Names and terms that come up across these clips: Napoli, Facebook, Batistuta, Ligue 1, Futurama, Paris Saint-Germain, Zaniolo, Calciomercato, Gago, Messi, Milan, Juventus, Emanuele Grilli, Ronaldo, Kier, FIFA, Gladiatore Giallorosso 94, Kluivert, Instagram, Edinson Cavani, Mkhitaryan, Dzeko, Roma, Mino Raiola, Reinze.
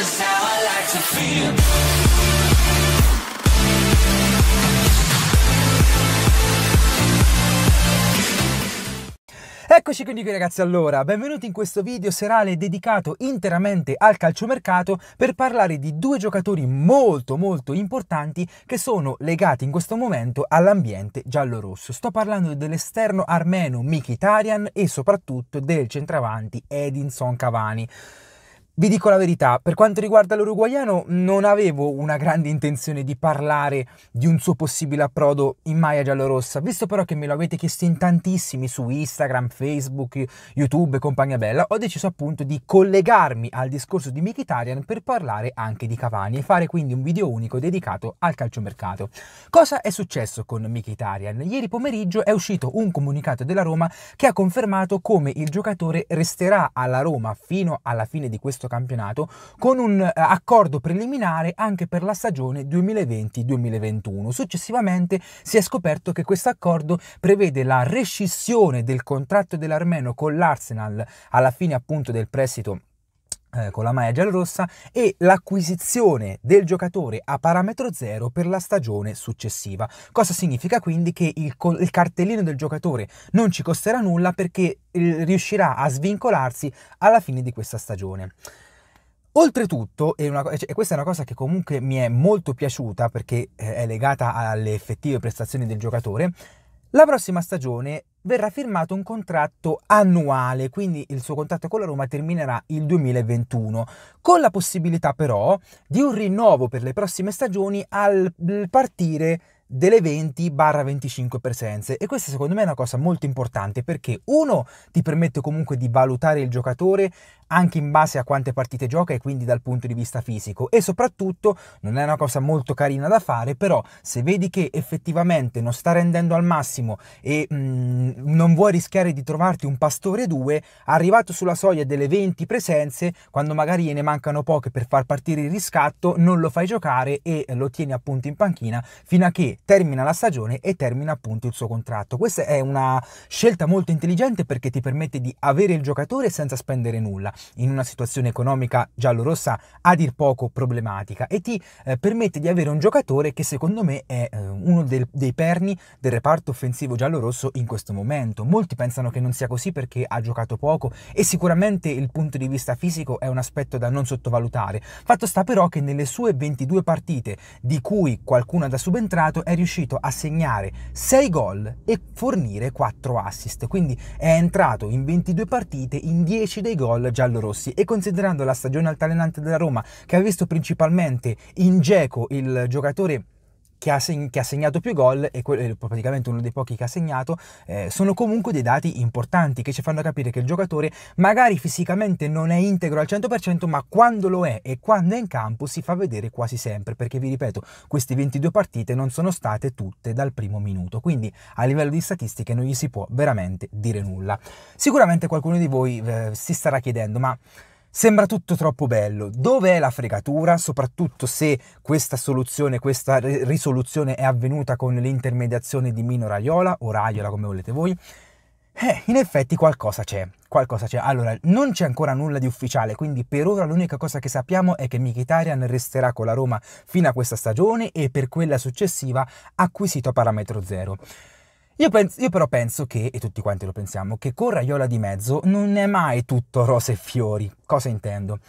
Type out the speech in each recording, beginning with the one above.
is how I like to feel. Eccoci quindi qui ragazzi, allora, benvenuti in questo video serale dedicato interamente al calciomercato per parlare di due giocatori molto importanti che sono legati in questo momento all'ambiente giallorosso. Sto parlando dell'esterno armeno Mkhitaryan e soprattutto del centravanti Edinson Cavani. Vi dico la verità, per quanto riguarda l'uruguaiano non avevo una grande intenzione di parlare di un suo possibile approdo in maglia giallorossa, visto però che me lo avete chiesto in tantissimi su Instagram, Facebook, YouTube e compagnia bella, ho deciso appunto di collegarmi al discorso di Mkhitaryan per parlare anche di Cavani e fare quindi un video unico dedicato al calciomercato. Cosa è successo con Mkhitaryan? Ieri pomeriggio è uscito un comunicato della Roma che ha confermato come il giocatore resterà alla Roma fino alla fine di questo campionato con un accordo preliminare anche per la stagione 2020-2021. Successivamente si è scoperto che questo accordo prevede la rescissione del contratto dell'armeno con l'Arsenal alla fine appunto del prestito con la maglia giallorossa e l'acquisizione del giocatore a parametro zero per la stagione successiva. Cosa significa quindi che il cartellino del giocatore non ci costerà nulla perché riuscirà a svincolarsi alla fine di questa stagione. Oltretutto, e questa è una cosa che comunque mi è molto piaciuta perché è legata alle effettive prestazioni del giocatore, la prossima stagione verrà firmato un contratto annuale, quindi il suo contratto con la Roma terminerà il 2021, con la possibilità però di un rinnovo per le prossime stagioni al partire delle 20-25 presenze. E questa secondo me è una cosa molto importante perché uno ti permette comunque di valutare il giocatore anche in base a quante partite gioca e quindi dal punto di vista fisico, e soprattutto non è una cosa molto carina da fare, però se vedi che effettivamente non sta rendendo al massimo e non vuoi rischiare di trovarti un Pastore 2 arrivato sulla soglia delle 20 presenze quando magari ne mancano poche per far partire il riscatto, non lo fai giocare e lo tieni appunto in panchina fino a che termina la stagione e termina appunto il suo contratto. Questa è una scelta molto intelligente perché ti permette di avere il giocatore senza spendere nulla in una situazione economica giallorossa a dir poco problematica, e ti permette di avere un giocatore che secondo me è uno dei perni del reparto offensivo giallorosso in questo momento. Molti pensano che non sia così perché ha giocato poco e sicuramente il punto di vista fisico è un aspetto da non sottovalutare. Fatto sta però che nelle sue 22 partite di cui qualcuna da subentrato è riuscito a segnare 6 gol e fornire 4 assist, quindi è entrato in 22 partite in 10 dei gol giallorossi, e considerando la stagione altalenante della Roma che ha visto principalmente in Dzeko il giocatore che ha segnato più gol, e praticamente uno dei pochi che ha segnato, sono comunque dei dati importanti che ci fanno capire che il giocatore magari fisicamente non è integro al 100%, ma quando lo è e quando è in campo si fa vedere quasi sempre, perché vi ripeto, queste 22 partite non sono state tutte dal primo minuto, quindi a livello di statistiche non gli si può veramente dire nulla. Sicuramente qualcuno di voi si starà chiedendo, ma sembra tutto troppo bello, dov'è la fregatura? Soprattutto se questa soluzione, questa risoluzione è avvenuta con l'intermediazione di Mino Raiola, o Raiola come volete voi. In effetti qualcosa c'è, qualcosa c'è. Allora, non c'è ancora nulla di ufficiale, quindi per ora l'unica cosa che sappiamo è che Mkhitaryan resterà con la Roma fino a questa stagione e per quella successiva acquisito a parametro zero. Io però penso che, e tutti quanti lo pensiamo, che con Raiola di mezzo non è mai tutto rose e fiori. Cosa intendo?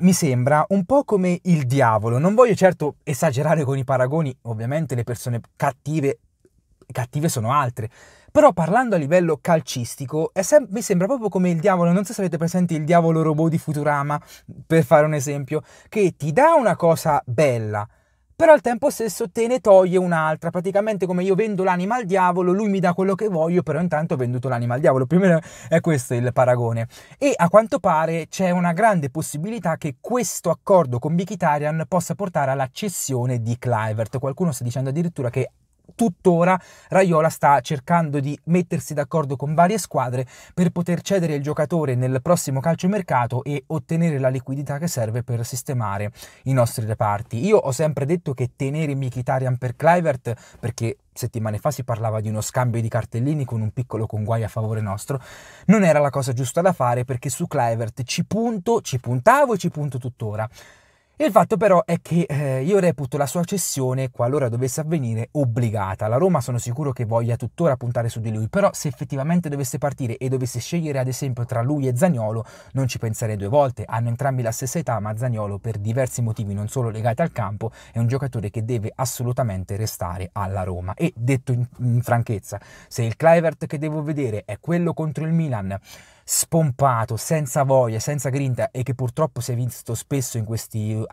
Mi sembra un po' come il diavolo, non voglio certo esagerare con i paragoni, ovviamente le persone cattive sono altre, però parlando a livello calcistico mi sembra proprio come il diavolo. Non so se avete presente il diavolo robot di Futurama, per fare un esempio, che ti dà una cosa bella, però al tempo stesso te ne toglie un'altra, praticamente come io vendo l'anima al diavolo, lui mi dà quello che voglio, però intanto ho venduto l'anima al diavolo, più o meno è questo il paragone. E a quanto pare c'è una grande possibilità che questo accordo con Mkhitaryan possa portare alla cessione di Kluivert, qualcuno sta dicendo addirittura che tuttora Raiola sta cercando di mettersi d'accordo con varie squadre per poter cedere il giocatore nel prossimo calciomercato e ottenere la liquidità che serve per sistemare i nostri reparti. Io ho sempre detto che tenere Mkhitaryan per Kluivert, perché settimane fa si parlava di uno scambio di cartellini con un piccolo conguaio a favore nostro, non era la cosa giusta da fare, perché su Kluivert ci puntavo e ci punto tuttora. Il fatto però è che io reputo la sua cessione, qualora dovesse avvenire, obbligata. La Roma sono sicuro che voglia tuttora puntare su di lui, però se effettivamente dovesse partire e dovesse scegliere ad esempio tra lui e Zaniolo, non ci penserei due volte. Hanno entrambi la stessa età, ma Zaniolo, per diversi motivi non solo legati al campo, è un giocatore che deve assolutamente restare alla Roma. E detto in franchezza, se il Kluivert che devo vedere è quello contro il Milan, spompato, senza voglia, senza grinta, e che purtroppo si è visto spesso in questi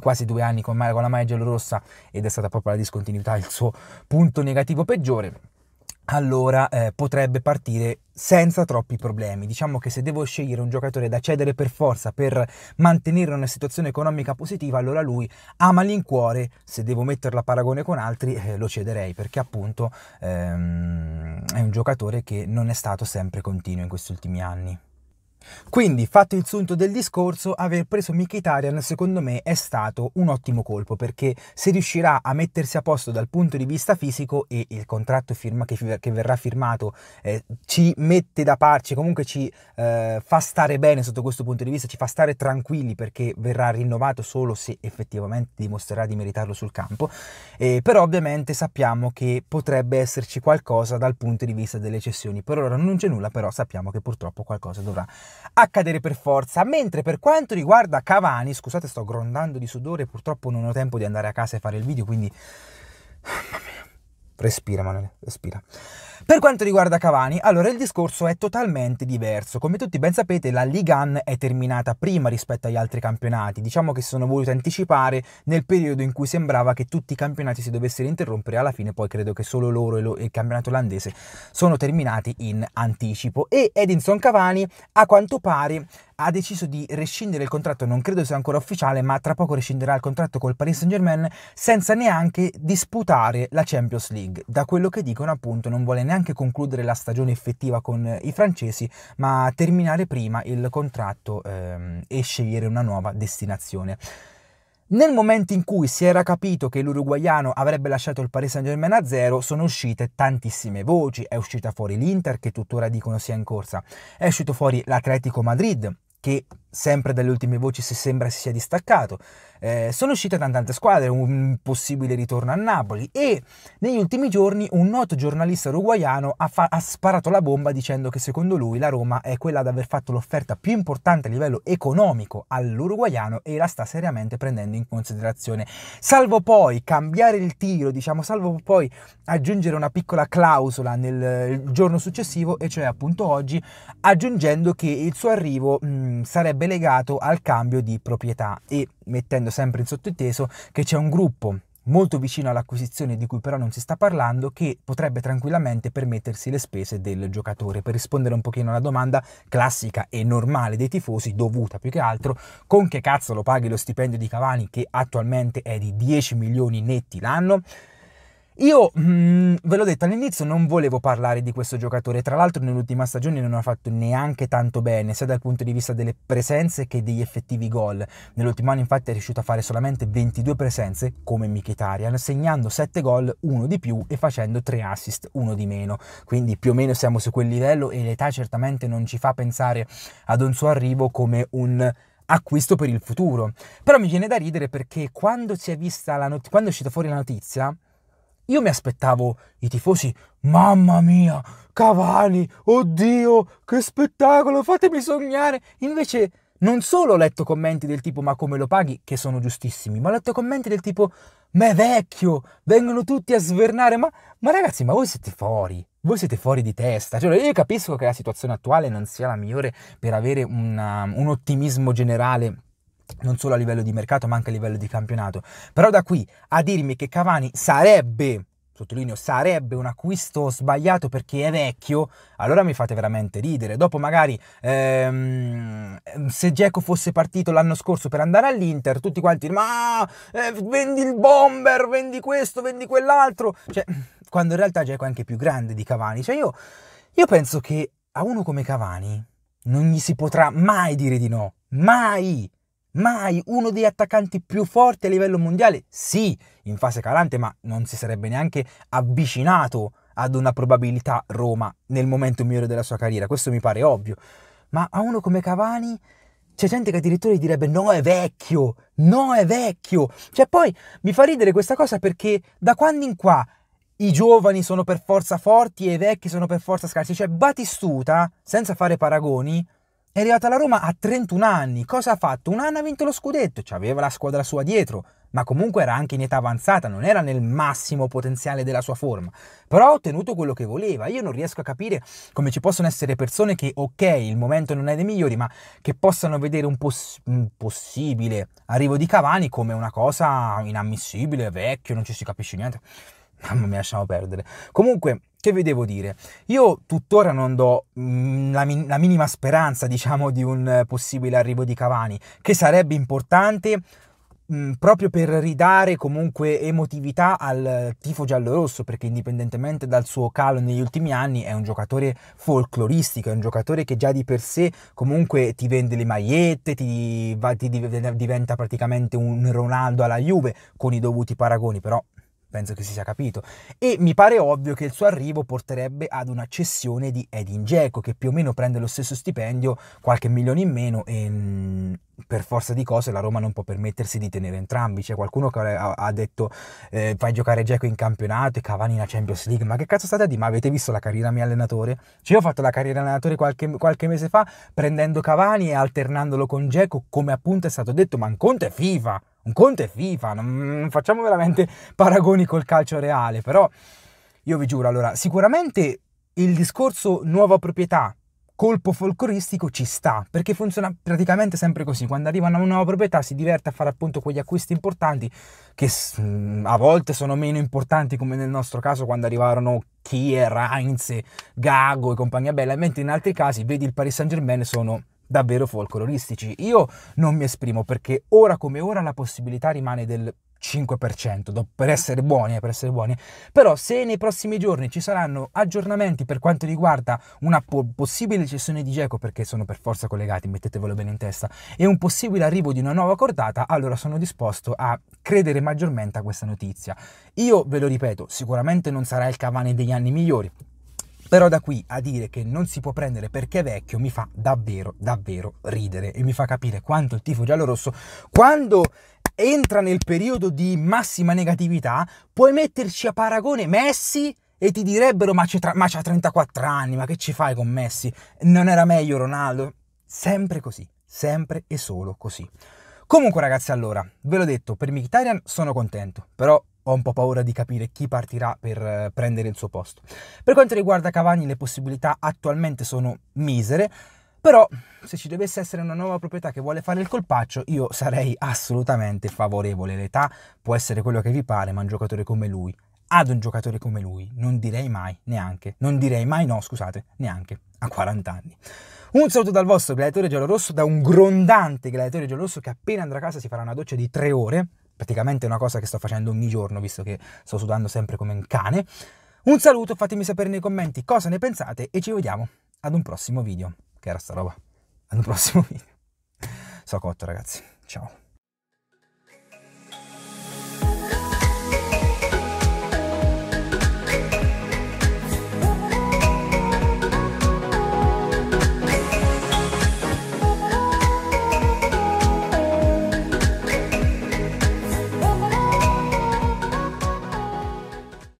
quasi 2 anni con la maglia giallorossa, ed è stata proprio la discontinuità il suo punto negativo peggiore, allora potrebbe partire senza troppi problemi. Diciamo che se devo scegliere un giocatore da cedere per forza per mantenere una situazione economica positiva, allora lui, a malincuore, se devo metterlo a paragone con altri, lo cederei, perché appunto è un giocatore che non è stato sempre continuo in questi ultimi anni. Quindi, fatto il sunto del discorso, aver preso Mkhitaryan secondo me è stato un ottimo colpo, perché se riuscirà a mettersi a posto dal punto di vista fisico, e il contratto che verrà firmato ci mette da parte, comunque ci fa stare bene sotto questo punto di vista, ci fa stare tranquilli, perché verrà rinnovato solo se effettivamente dimostrerà di meritarlo sul campo, però ovviamente sappiamo che potrebbe esserci qualcosa dal punto di vista delle cessioni. Per ora non c'è nulla, però sappiamo che purtroppo qualcosa dovrà accadere per forza. Mentre per quanto riguarda Cavani, scusate, sto grondando di sudore, purtroppo non ho tempo di andare a casa e fare il video, quindi respira Manuele, respira. Per quanto riguarda Cavani, allora il discorso è totalmente diverso. Come tutti ben sapete, la Ligue 1 è terminata prima rispetto agli altri campionati. Diciamo che si sono voluti anticipare nel periodo in cui sembrava che tutti i campionati si dovessero interrompere. Alla fine poi credo che solo loro e il campionato olandese sono terminati in anticipo, e Edinson Cavani a quanto pare ha deciso di rescindere il contratto, non credo sia ancora ufficiale, ma tra poco rescinderà il contratto col Paris Saint-Germain senza neanche disputare la Champions League. Da quello che dicono, appunto, non vuole neanche concludere la stagione effettiva con i francesi, ma terminare prima il contratto e scegliere una nuova destinazione. Nel momento in cui si era capito che l'uruguaiano avrebbe lasciato il Paris Saint-Germain a zero, sono uscite tantissime voci. È uscita fuori l'Inter, che tuttora dicono sia in corsa, è uscito fuori l'Atletico Madrid, che sempre dalle ultime voci si sembra si sia distaccato, sono uscite tante squadre, un possibile ritorno a Napoli, e negli ultimi giorni un noto giornalista uruguaiano ha sparato la bomba dicendo che secondo lui la Roma è quella ad aver fatto l'offerta più importante a livello economico all'uruguaiano e la sta seriamente prendendo in considerazione, salvo poi cambiare il tiro, diciamo, salvo poi aggiungere una piccola clausola nel giorno successivo, e cioè appunto oggi, aggiungendo che il suo arrivo sarebbe legato al cambio di proprietà, e mettendo sempre in sottoteso che c'è un gruppo molto vicino all'acquisizione, di cui però non si sta parlando, che potrebbe tranquillamente permettersi le spese del giocatore. Per rispondere un pochino alla domanda classica e normale dei tifosi, dovuta più che altro: con che cazzo lo paghi lo stipendio di Cavani, che attualmente è di 10 milioni netti l'anno? Io ve l'ho detto all'inizio, non volevo parlare di questo giocatore. Tra l'altro nell'ultima stagione non ha fatto neanche tanto bene, sia dal punto di vista delle presenze che degli effettivi gol. Nell'ultimo anno infatti è riuscito a fare solamente 22 presenze come Mkhitaryan, segnando 7 gol, uno di più, e facendo 3 assist, uno di meno. Quindi più o meno siamo su quel livello, e l'età certamente non ci fa pensare ad un suo arrivo come un acquisto per il futuro. Però mi viene da ridere, perché quando è uscita fuori la notizia, io mi aspettavo i tifosi: mamma mia, Cavani, oddio, che spettacolo, fatemi sognare. Invece non solo ho letto commenti del tipo: ma come lo paghi, che sono giustissimi, ma ho letto commenti del tipo: ma è vecchio, vengono tutti a svernare. Ma ragazzi, ma voi siete fuori di testa. Cioè, io capisco che la situazione attuale non sia la migliore per avere un ottimismo generale, non solo a livello di mercato ma anche a livello di campionato, però da qui a dirmi che Cavani sarebbe sottolineo sarebbe un acquisto sbagliato perché è vecchio, allora mi fate veramente ridere. Dopo magari se Dzeko fosse partito l'anno scorso per andare all'Inter, tutti quanti ma vendi il bomber, vendi questo, vendi quell'altro, cioè, quando in realtà Dzeko è anche più grande di Cavani. Cioè io penso che a uno come Cavani non gli si potrà mai dire di no, mai, mai. Uno degli attaccanti più forti a livello mondiale, sì, in fase calante, ma non si sarebbe neanche avvicinato ad una probabilità Roma nel momento migliore della sua carriera, questo mi pare ovvio. Ma a uno come Cavani c'è gente che addirittura gli direbbe no è vecchio, no è vecchio. Cioè poi mi fa ridere questa cosa perché da quando in qua i giovani sono per forza forti e i vecchi sono per forza scarsi. Cioè Batistuta, senza fare paragoni, è arrivato alla Roma a 31 anni. Cosa ha fatto? Un anno ha vinto lo scudetto, c'aveva la squadra sua dietro, ma comunque era anche in età avanzata, non era nel massimo potenziale della sua forma. Però ha ottenuto quello che voleva. Io non riesco a capire come ci possono essere persone che, ok, il momento non è dei migliori, ma che possano vedere un possibile arrivo di Cavani come una cosa inammissibile, vecchio, non ci si capisce niente. Mamma mia, lasciamo perdere. Comunque, che vi devo dire? Io tuttora non do la minima speranza, diciamo, di un possibile arrivo di Cavani, che sarebbe importante proprio per ridare comunque emotività al tifo giallorosso, perché indipendentemente dal suo calo negli ultimi anni è un giocatore folcloristico, è un giocatore che già di per sé comunque ti vende le magliette, ti diventa praticamente un Ronaldo alla Juve, con i dovuti paragoni, però penso che si sia capito. E mi pare ovvio che il suo arrivo porterebbe ad una cessione di Edin Dzeko, che più o meno prende lo stesso stipendio, qualche milione in meno, e per forza di cose la Roma non può permettersi di tenere entrambi. C'è qualcuno che ha detto fai giocare Dzeko in campionato e Cavani in Champions League. Ma che cazzo state a dire? Ma avete visto la carriera mio allenatore? Cioè io ho fatto la carriera allenatore qualche mese fa prendendo Cavani e alternandolo con Dzeko, come appunto è stato detto. Ma un conto è FIFA, un conto è FIFA, non facciamo veramente paragoni col calcio reale. Però io vi giuro, allora, sicuramente il discorso nuova proprietà, colpo folcloristico ci sta, perché funziona praticamente sempre così. Quando arriva una nuova proprietà si diverte a fare appunto quegli acquisti importanti che a volte sono meno importanti, come nel nostro caso quando arrivarono Kier, Reinze, Gago e compagnia bella, mentre in altri casi vedi il Paris Saint-Germain sono davvero folcloristici. Io non mi esprimo perché ora come ora la possibilità rimane del 5%, per essere buoni, però se nei prossimi giorni ci saranno aggiornamenti per quanto riguarda una possibile cessione di Dzeko, perché sono per forza collegati, mettetevelo bene in testa, e un possibile arrivo di una nuova cordata, allora sono disposto a credere maggiormente a questa notizia. Io ve lo ripeto, sicuramente non sarà il Cavani degli anni migliori, però da qui a dire che non si può prendere perché è vecchio mi fa davvero, davvero ridere, e mi fa capire quanto il tifo giallorosso, quando entra nel periodo di massima negatività, puoi metterci a paragone Messi e ti direbbero ma c'ha 34 anni, ma che ci fai con Messi? Non era meglio Ronaldo? Sempre così, sempre e solo così. Comunque ragazzi, allora, ve l'ho detto, per Mkhitaryan sono contento, però ho un po' paura di capire chi partirà per prendere il suo posto. Per quanto riguarda Cavani le possibilità attualmente sono misere, però se ci dovesse essere una nuova proprietà che vuole fare il colpaccio io sarei assolutamente favorevole. L'età può essere quello che vi pare, ma un giocatore come lui, non direi mai neanche, neanche a 40 anni. Un saluto dal vostro gladiatore giallorosso, da un grondante gladiatore giallorosso che appena andrà a casa si farà una doccia di 3 ore, praticamente è una cosa che sto facendo ogni giorno visto che sto sudando sempre come un cane. Un saluto, fatemi sapere nei commenti cosa ne pensate e ci vediamo ad un prossimo video. Che era sta roba? Ad un prossimo video. So cotto ragazzi, ciao.